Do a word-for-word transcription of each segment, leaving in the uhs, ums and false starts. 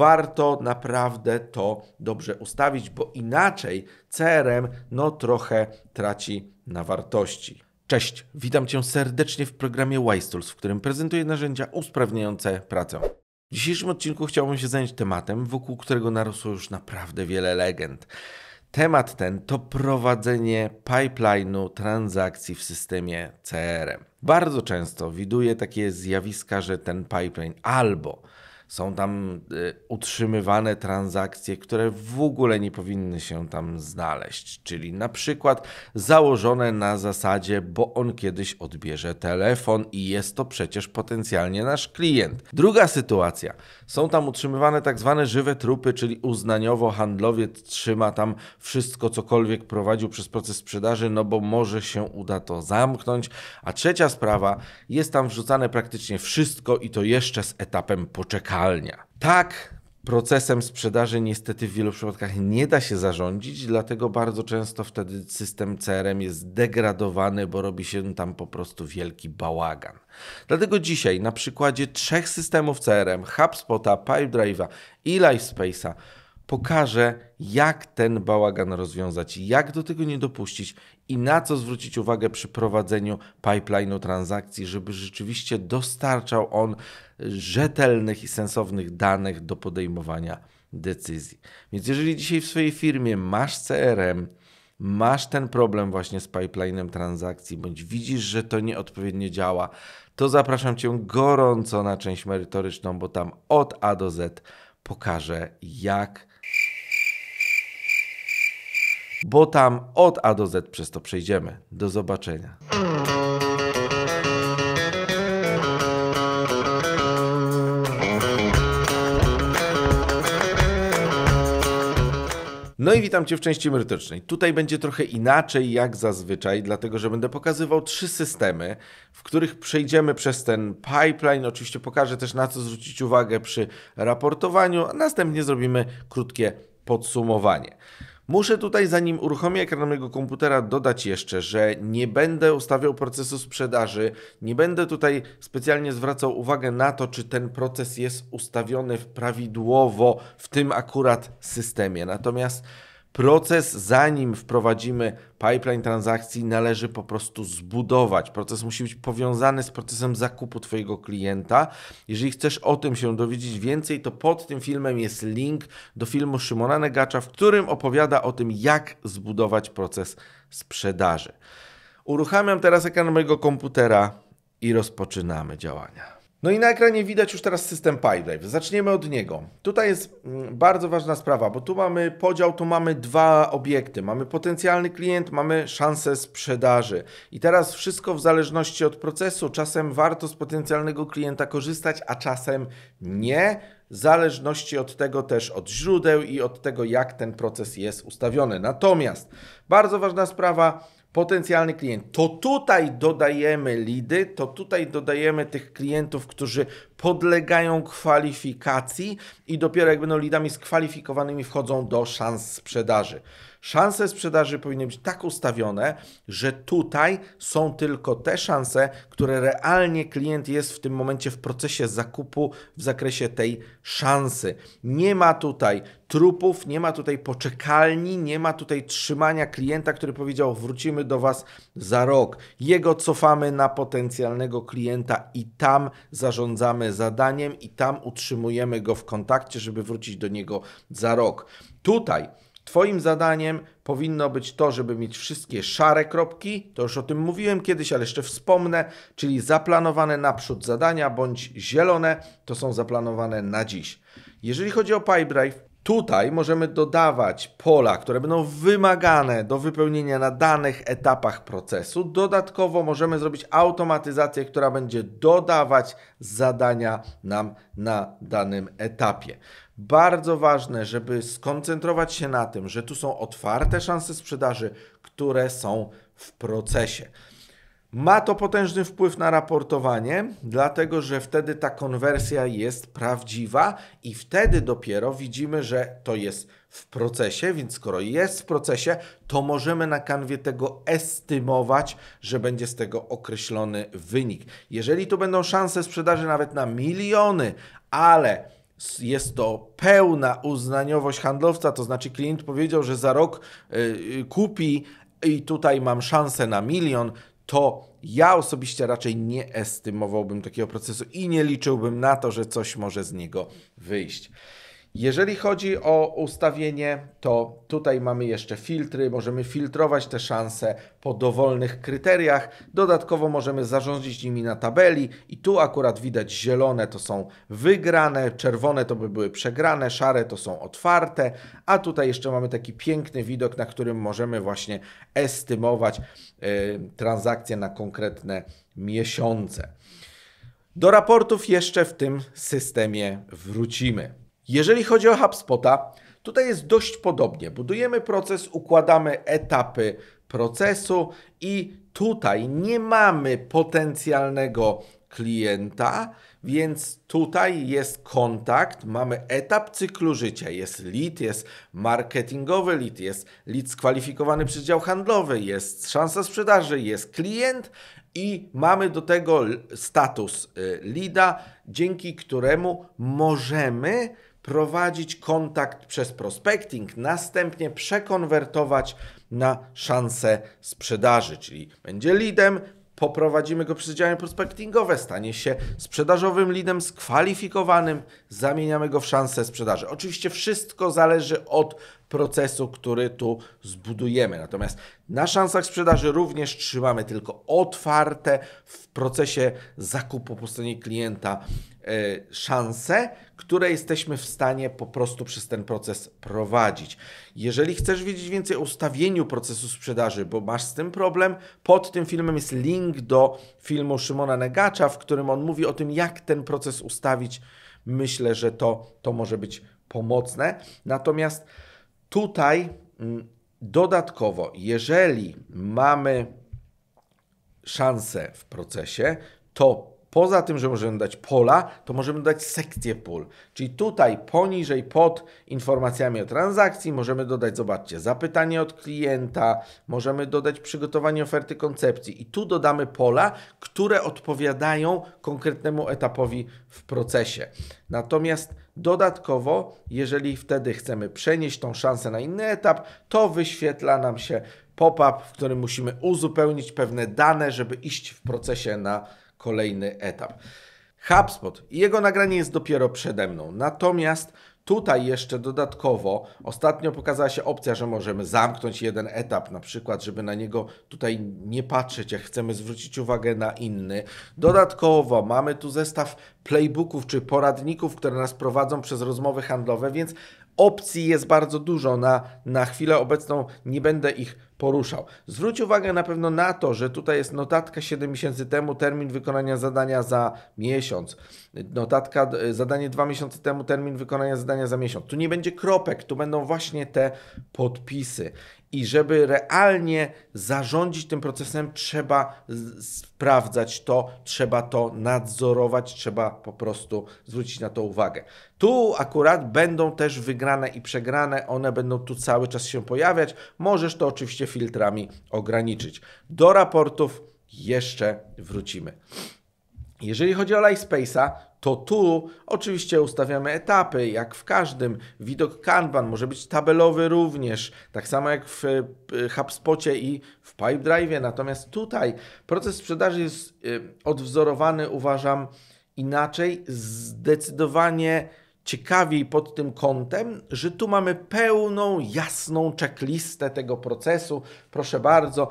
warto naprawdę to dobrze ustawić, bo inaczej C R M no trochę traci na wartości. Cześć, witam Cię serdecznie w programie Wisetools, w którym prezentuję narzędzia usprawniające pracę. W dzisiejszym odcinku chciałbym się zająć tematem, wokół którego narosło już naprawdę wiele legend. Temat ten to prowadzenie pipeline'u transakcji w systemie C R M. Bardzo często widuję takie zjawiska, że ten pipeline albo są tam y, utrzymywane transakcje, które w ogóle nie powinny się tam znaleźć. Czyli na przykład założone na zasadzie, bo on kiedyś odbierze telefon i jest to przecież potencjalnie nasz klient. Druga sytuacja. Są tam utrzymywane tak zwane żywe trupy, czyli uznaniowo handlowiec trzyma tam wszystko, cokolwiek prowadził przez proces sprzedaży, no bo może się uda to zamknąć. A trzecia sprawa. Jest tam wrzucane praktycznie wszystko i to jeszcze z etapem poczekalni. Tak, procesem sprzedaży niestety w wielu przypadkach nie da się zarządzić, dlatego bardzo często wtedy system C R M jest degradowany, bo robi się tam po prostu wielki bałagan. Dlatego dzisiaj na przykładzie trzech systemów C R M, HubSpota, Pipedrive'a i Livespace'a, pokażę, jak ten bałagan rozwiązać, jak do tego nie dopuścić i na co zwrócić uwagę przy prowadzeniu pipeline'u transakcji, żeby rzeczywiście dostarczał on rzetelnych i sensownych danych do podejmowania decyzji. Więc jeżeli dzisiaj w swojej firmie masz C R M, masz ten problem właśnie z pipeline'em transakcji, bądź widzisz, że to nieodpowiednio działa, to zapraszam Cię gorąco na część merytoryczną, bo tam od A do Z pokażę, jak Bo tam od A do Z przez to przejdziemy. Do zobaczenia. No i witam Cię w części merytorycznej. Tutaj będzie trochę inaczej jak zazwyczaj, dlatego że będę pokazywał trzy systemy, w których przejdziemy przez ten pipeline. Oczywiście pokażę też, na co zwrócić uwagę przy raportowaniu, a następnie zrobimy krótkie podsumowanie. Muszę tutaj, zanim uruchomię ekran mojego komputera, dodać jeszcze, że nie będę ustawiał procesu sprzedaży, nie będę tutaj specjalnie zwracał uwagę na to, czy ten proces jest ustawiony prawidłowo w tym akurat systemie. Natomiast proces, zanim wprowadzimy pipeline transakcji, należy po prostu zbudować. Proces musi być powiązany z procesem zakupu Twojego klienta. Jeżeli chcesz o tym się dowiedzieć więcej, to pod tym filmem jest link do filmu Szymona Negacza, w którym opowiada o tym, jak zbudować proces sprzedaży. Uruchamiam teraz ekran mojego komputera i rozpoczynamy działania. No i na ekranie widać już teraz system Pipedrive. Zaczniemy od niego. Tutaj jest bardzo ważna sprawa, bo tu mamy podział, tu mamy dwa obiekty. Mamy potencjalny klient, mamy szansę sprzedaży. I teraz wszystko w zależności od procesu. Czasem warto z potencjalnego klienta korzystać, a czasem nie. W zależności od tego też od źródeł i od tego, jak ten proces jest ustawiony. Natomiast bardzo ważna sprawa, potencjalny klient. To tutaj dodajemy lidy, to tutaj dodajemy tych klientów, którzy podlegają kwalifikacji i dopiero jak będą lidami skwalifikowanymi wchodzą do szans sprzedaży. Szanse sprzedaży powinny być tak ustawione, że tutaj są tylko te szanse, które realnie klient jest w tym momencie w procesie zakupu w zakresie tej szansy. Nie ma tutaj trupów, nie ma tutaj poczekalni, nie ma tutaj trzymania klienta, który powiedział: wrócimy do Was za rok. Jego cofamy na potencjalnego klienta i tam zarządzamy zadaniem i tam utrzymujemy go w kontakcie, żeby wrócić do niego za rok. Tutaj Twoim zadaniem powinno być to, żeby mieć wszystkie szare kropki, to już o tym mówiłem kiedyś, ale jeszcze wspomnę, czyli zaplanowane naprzód zadania bądź zielone, to są zaplanowane na dziś. Jeżeli chodzi o Pipedrive, tutaj możemy dodawać pola, które będą wymagane do wypełnienia na danych etapach procesu. Dodatkowo możemy zrobić automatyzację, która będzie dodawać zadania nam na danym etapie. Bardzo ważne, żeby skoncentrować się na tym, że tu są otwarte szanse sprzedaży, które są w procesie. Ma to potężny wpływ na raportowanie, dlatego że wtedy ta konwersja jest prawdziwa i wtedy dopiero widzimy, że to jest w procesie, więc skoro jest w procesie, to możemy na kanwie tego estymować, że będzie z tego określony wynik. Jeżeli tu będą szanse sprzedaży nawet na miliony, ale jest to pełna uznaniowość handlowca, to znaczy klient powiedział, że za rok yy, kupi i tutaj mam szansę na milion, to ja osobiście raczej nie estymowałbym takiego procesu i nie liczyłbym na to, że coś może z niego wyjść. Jeżeli chodzi o ustawienie, to tutaj mamy jeszcze filtry, możemy filtrować te szanse po dowolnych kryteriach, dodatkowo możemy zarządzić nimi na tabeli i tu akurat widać zielone to są wygrane, czerwone to by były przegrane, szare to są otwarte, a tutaj jeszcze mamy taki piękny widok, na którym możemy właśnie estymować yy, transakcje na konkretne miesiące. Do raportów jeszcze w tym systemie wrócimy. Jeżeli chodzi o HubSpota, tutaj jest dość podobnie. Budujemy proces, układamy etapy procesu i tutaj nie mamy potencjalnego klienta, więc tutaj jest kontakt, mamy etap cyklu życia, jest lead, jest marketingowy lead, jest lead skwalifikowany przez dział handlowy, jest szansa sprzedaży, jest klient i mamy do tego status leada, dzięki któremu możemy prowadzić kontakt przez prospecting, następnie przekonwertować na szansę sprzedaży, czyli będzie leadem, poprowadzimy go przez działania prospectingowe, stanie się sprzedażowym leadem skwalifikowanym, zamieniamy go w szansę sprzedaży. Oczywiście wszystko zależy od procesu, który tu zbudujemy. Natomiast na szansach sprzedaży również trzymamy tylko otwarte w procesie zakupu po stronie klienta yy, szanse, które jesteśmy w stanie po prostu przez ten proces prowadzić. Jeżeli chcesz wiedzieć więcej o ustawieniu procesu sprzedaży, bo masz z tym problem, pod tym filmem jest link do filmu Szymona Negacza, w którym on mówi o tym, jak ten proces ustawić. Myślę, że to, to może być pomocne. Natomiast tutaj dodatkowo, jeżeli mamy szansę w procesie, to poza tym, że możemy dać pola, to możemy dać sekcję pól. Czyli tutaj poniżej pod informacjami o transakcji możemy dodać, zobaczcie, zapytanie od klienta, możemy dodać przygotowanie oferty koncepcji i tu dodamy pola, które odpowiadają konkretnemu etapowi w procesie. Natomiast dodatkowo, jeżeli wtedy chcemy przenieść tą szansę na inny etap, to wyświetla nam się pop-up, w którym musimy uzupełnić pewne dane, żeby iść w procesie na kolejny etap. HubSpot, jego nagranie jest dopiero przede mną, natomiast tutaj jeszcze dodatkowo ostatnio pokazała się opcja, że możemy zamknąć jeden etap, na przykład, żeby na niego tutaj nie patrzeć, jak chcemy zwrócić uwagę na inny. Dodatkowo mamy tu zestaw playbooków czy poradników, które nas prowadzą przez rozmowy handlowe, więc opcji jest bardzo dużo. Na, na chwilę obecną nie będę ich poruszał. Zwróć uwagę na pewno na to, że tutaj jest notatka siedem miesięcy temu, termin wykonania zadania za miesiąc. Notatka, zadanie dwa miesiące temu, termin wykonania zadania za miesiąc. Tu nie będzie kropek, tu będą właśnie te podpisy. I żeby realnie zarządzić tym procesem, trzeba sprawdzać to, trzeba to nadzorować, trzeba po prostu zwrócić na to uwagę. Tu akurat będą też wygrane i przegrane, one będą tu cały czas się pojawiać. Możesz to oczywiście filtrami ograniczyć. Do raportów jeszcze wrócimy. Jeżeli chodzi o Livespace'a, to tu oczywiście ustawiamy etapy, jak w każdym. Widok Kanban może być tabelowy również, tak samo jak w HubSpocie i w Pipedrive'ie. Natomiast tutaj proces sprzedaży jest odwzorowany, uważam, inaczej, zdecydowanie ciekawiej pod tym kątem, że tu mamy pełną, jasną checklistę tego procesu. Proszę bardzo.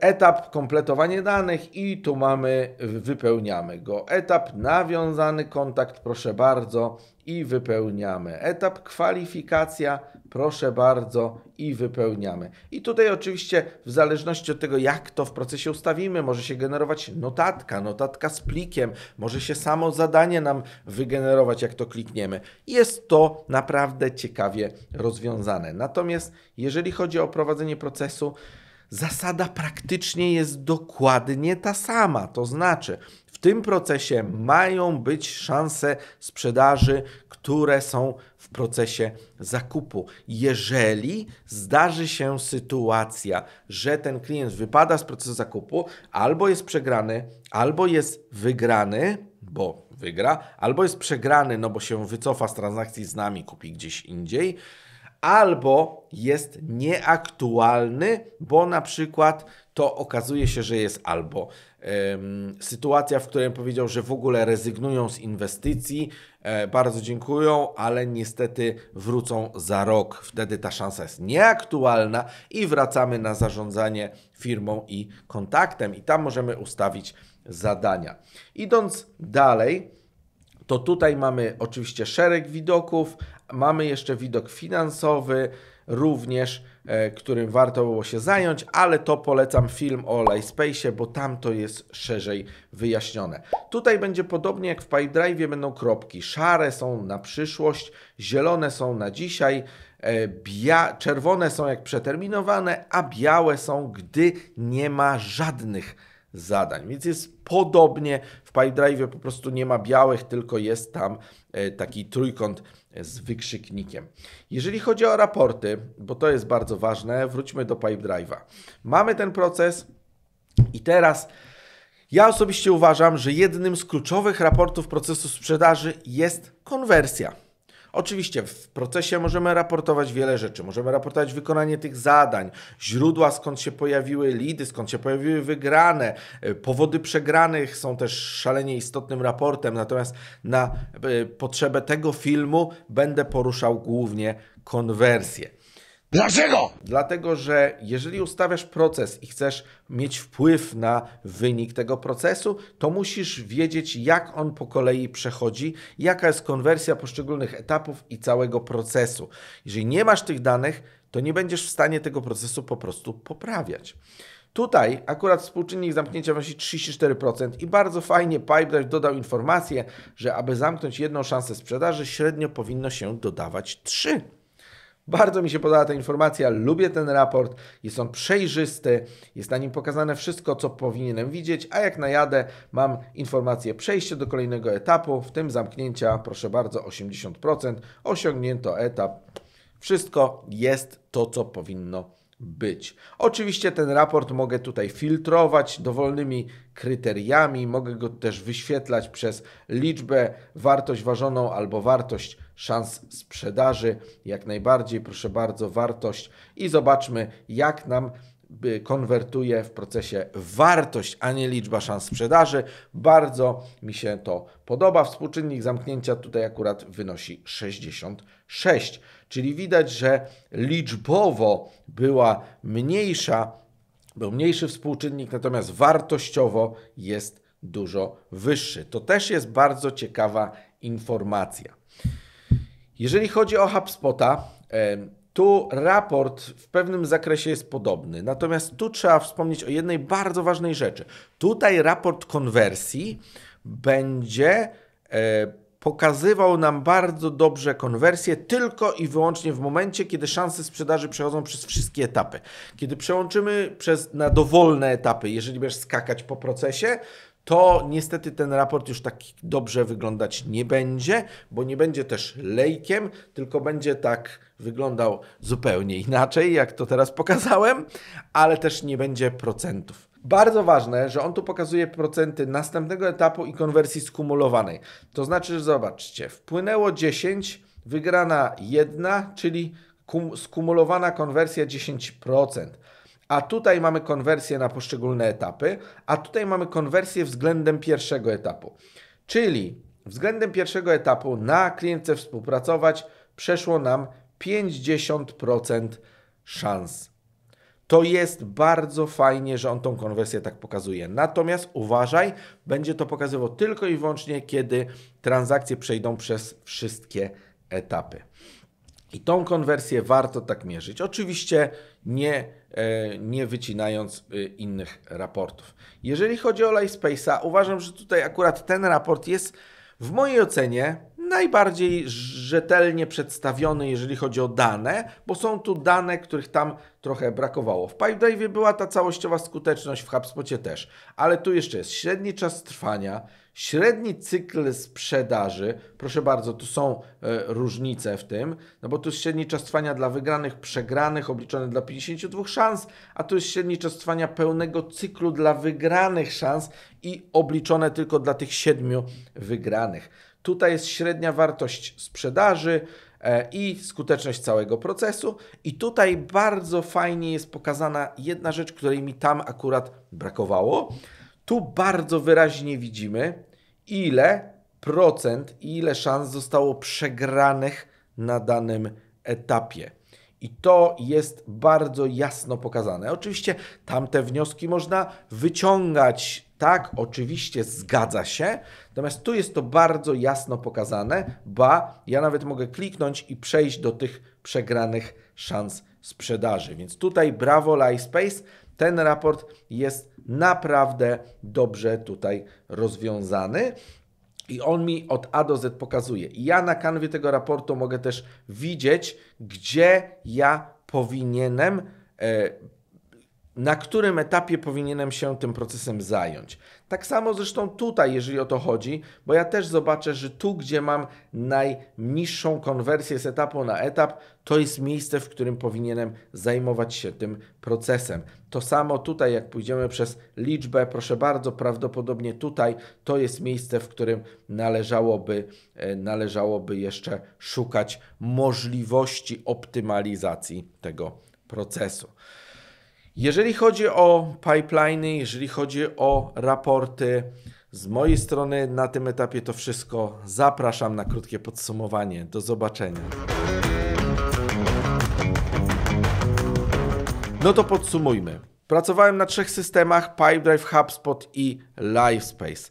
Etap kompletowanie danych i tu mamy, wypełniamy go. Etap nawiązany kontakt, proszę bardzo, i wypełniamy. Etap kwalifikacja, proszę bardzo, i wypełniamy. I tutaj oczywiście w zależności od tego, jak to w procesie ustawimy, może się generować notatka, notatka z plikiem, może się samo zadanie nam wygenerować, jak to klikniemy. Jest to naprawdę ciekawie rozwiązane. Natomiast jeżeli chodzi o prowadzenie procesu, zasada praktycznie jest dokładnie ta sama, to znaczy w tym procesie mają być szanse sprzedaży, które są w procesie zakupu. Jeżeli zdarzy się sytuacja, że ten klient wypada z procesu zakupu, albo jest przegrany, albo jest wygrany, bo wygra, albo jest przegrany, no bo się wycofa z transakcji z nami, kupi gdzieś indziej, albo jest nieaktualny, bo na przykład to okazuje się, że jest albo ym, sytuacja, w której powiedział, że w ogóle rezygnują z inwestycji, e, bardzo dziękują, ale niestety wrócą za rok. Wtedy ta szansa jest nieaktualna i wracamy na zarządzanie firmą i kontaktem i tam możemy ustawić zadania. Idąc dalej, to tutaj mamy oczywiście szereg widoków, mamy jeszcze widok finansowy również, e, którym warto było się zająć, ale to polecam film o Livespace, bo tam to jest szerzej wyjaśnione. Tutaj będzie podobnie jak w Pipedrive, będą kropki. Szare są na przyszłość, zielone są na dzisiaj, e, bia- czerwone są jak przeterminowane, a białe są, gdy nie ma żadnych zadań. Więc jest podobnie, w Pipedrive po prostu nie ma białych, tylko jest tam e, taki trójkąt z wykrzyknikiem. Jeżeli chodzi o raporty, bo to jest bardzo ważne, wróćmy do Pipedrive'a. Mamy ten proces i teraz ja osobiście uważam, że jednym z kluczowych raportów procesu sprzedaży jest konwersja. Oczywiście w procesie możemy raportować wiele rzeczy. Możemy raportować wykonanie tych zadań, źródła, skąd się pojawiły lidy, skąd się pojawiły wygrane. Powody przegranych są też szalenie istotnym raportem, natomiast na potrzebę tego filmu będę poruszał głównie konwersję. Dlaczego? Dlatego, że jeżeli ustawiasz proces i chcesz mieć wpływ na wynik tego procesu, to musisz wiedzieć, jak on po kolei przechodzi, jaka jest konwersja poszczególnych etapów i całego procesu. Jeżeli nie masz tych danych, to nie będziesz w stanie tego procesu po prostu poprawiać. Tutaj akurat współczynnik zamknięcia wynosi trzydzieści cztery procent i bardzo fajnie Pipedrive dodał informację, że aby zamknąć jedną szansę sprzedaży, średnio powinno się dodawać trzy. Bardzo mi się podoba ta informacja, lubię ten raport, jest on przejrzysty, jest na nim pokazane wszystko, co powinienem widzieć, a jak najadę, mam informację przejście do kolejnego etapu, w tym zamknięcia, proszę bardzo, osiemdziesiąt procent, osiągnięto etap, wszystko jest to, co powinno być. Oczywiście ten raport mogę tutaj filtrować dowolnymi kryteriami, mogę go też wyświetlać przez liczbę, wartość ważoną albo wartość szans sprzedaży, jak najbardziej, proszę bardzo, wartość i zobaczmy, jak nam konwertuje w procesie wartość, a nie liczba szans sprzedaży. Bardzo mi się to podoba. Współczynnik zamknięcia tutaj akurat wynosi sześćdziesiąt sześć, czyli widać, że liczbowo była mniejsza, był mniejszy współczynnik, natomiast wartościowo jest dużo wyższy. To też jest bardzo ciekawa informacja. Jeżeli chodzi o HubSpota, tu raport w pewnym zakresie jest podobny, natomiast tu trzeba wspomnieć o jednej bardzo ważnej rzeczy. Tutaj raport konwersji będzie pokazywał nam bardzo dobrze konwersję tylko i wyłącznie w momencie, kiedy szanse sprzedaży przechodzą przez wszystkie etapy. Kiedy przełączymy przez, na dowolne etapy, jeżeli będziesz skakać po procesie, to niestety ten raport już tak dobrze wyglądać nie będzie, bo nie będzie też lejkiem, tylko będzie tak wyglądał zupełnie inaczej, jak to teraz pokazałem, ale też nie będzie procentów. Bardzo ważne, że on tu pokazuje procenty następnego etapu i konwersji skumulowanej. To znaczy, że zobaczcie, wpłynęło dziesięć, wygrana jedna, czyli skumulowana konwersja dziesięć procent. A tutaj mamy konwersję na poszczególne etapy, a tutaj mamy konwersję względem pierwszego etapu. Czyli względem pierwszego etapu na klientce współpracować przeszło nam pięćdziesiąt procent szans. To jest bardzo fajnie, że on tą konwersję tak pokazuje. Natomiast uważaj, będzie to pokazywał tylko i wyłącznie, kiedy transakcje przejdą przez wszystkie etapy. I tą konwersję warto tak mierzyć. Oczywiście nie, e, nie wycinając e, innych raportów. Jeżeli chodzi o Livespace'a, uważam, że tutaj akurat ten raport jest w mojej ocenie najbardziej rzetelnie przedstawiony, jeżeli chodzi o dane, bo są tu dane, których tam trochę brakowało. W Pipedrive była ta całościowa skuteczność, w HubSpocie też, ale tu jeszcze jest średni czas trwania, Średni cykl sprzedaży, proszę bardzo, tu są e, różnice w tym, no bo tu jest średni czas trwania dla wygranych, przegranych, obliczony dla pięćdziesięciu dwóch szans, a tu jest średni czas trwania pełnego cyklu dla wygranych szans i obliczone tylko dla tych siedmiu wygranych. Tutaj jest średnia wartość sprzedaży e, i skuteczność całego procesu. I tutaj bardzo fajnie jest pokazana jedna rzecz, której mi tam akurat brakowało. Tu bardzo wyraźnie widzimy, ile procent i ile szans zostało przegranych na danym etapie. I to jest bardzo jasno pokazane. Oczywiście tamte wnioski można wyciągać, tak, oczywiście zgadza się, natomiast tu jest to bardzo jasno pokazane, ba, ja nawet mogę kliknąć i przejść do tych przegranych szans sprzedaży. Więc tutaj brawo Livespace, ten raport jest naprawdę dobrze tutaj rozwiązany i on mi od A do Z pokazuje. I ja na kanwie tego raportu mogę też widzieć, gdzie ja powinienem, na którym etapie powinienem się tym procesem zająć. Tak samo zresztą tutaj, jeżeli o to chodzi, bo ja też zobaczę, że tu, gdzie mam najniższą konwersję z etapu na etap, to jest miejsce, w którym powinienem zajmować się tym procesem. To samo tutaj, jak pójdziemy przez liczbę, proszę bardzo, prawdopodobnie tutaj to jest miejsce, w którym należałoby, należałoby jeszcze szukać możliwości optymalizacji tego procesu. Jeżeli chodzi o pipeliny, jeżeli chodzi o raporty, z mojej strony na tym etapie to wszystko. Zapraszam na krótkie podsumowanie. Do zobaczenia. No to podsumujmy. Pracowałem na trzech systemach: Pipedrive, HubSpot i Livespace.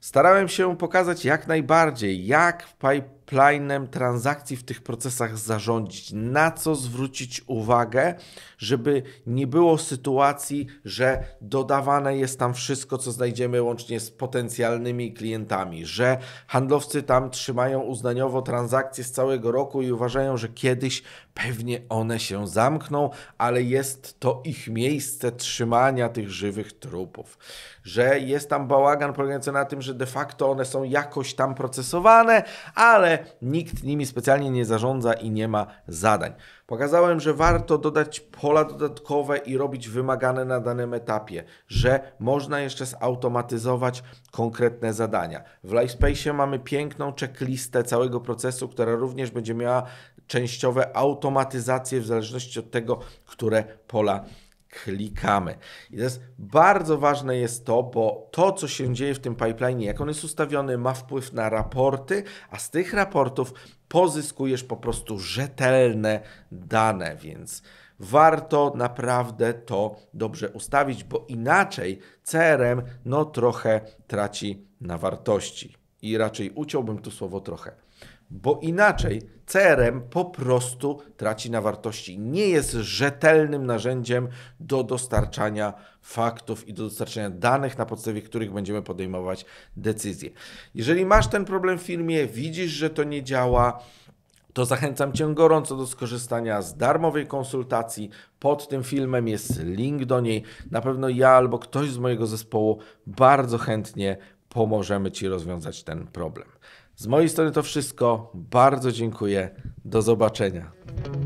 Starałem się pokazać jak najbardziej, jak pipelinem transakcji w tych procesach zarządzić, na co zwrócić uwagę, żeby nie było sytuacji, że dodawane jest tam wszystko, co znajdziemy łącznie z potencjalnymi klientami, że handlowcy tam trzymają uznaniowo transakcje z całego roku i uważają, że kiedyś pewnie one się zamkną, ale jest to ich miejsce trzymania tych żywych trupów, że jest tam bałagan polegający na tym, że de facto one są jakoś tam procesowane, ale nikt nimi specjalnie nie zarządza i nie ma zadań. Pokazałem, że warto dodać pola dodatkowe i robić wymagane na danym etapie, że można jeszcze zautomatyzować konkretne zadania. W Livespace mamy piękną checklistę całego procesu, która również będzie miała częściowe automatyzacje w zależności od tego, które pola klikamy. I teraz bardzo ważne jest to, bo to, co się dzieje w tym pipeline, jak on jest ustawiony, ma wpływ na raporty, a z tych raportów pozyskujesz po prostu rzetelne dane, więc warto naprawdę to dobrze ustawić, bo inaczej C R M no trochę traci na wartości. I raczej uciąłbym tu słowo trochę. Bo inaczej C R M po prostu traci na wartości. Nie jest rzetelnym narzędziem do dostarczania faktów i do dostarczania danych, na podstawie których będziemy podejmować decyzje. Jeżeli masz ten problem w firmie, widzisz, że to nie działa, to zachęcam Cię gorąco do skorzystania z darmowej konsultacji. Pod tym filmem jest link do niej. Na pewno ja albo ktoś z mojego zespołu bardzo chętnie pomożemy Ci rozwiązać ten problem. Z mojej strony to wszystko. Bardzo dziękuję. Do zobaczenia.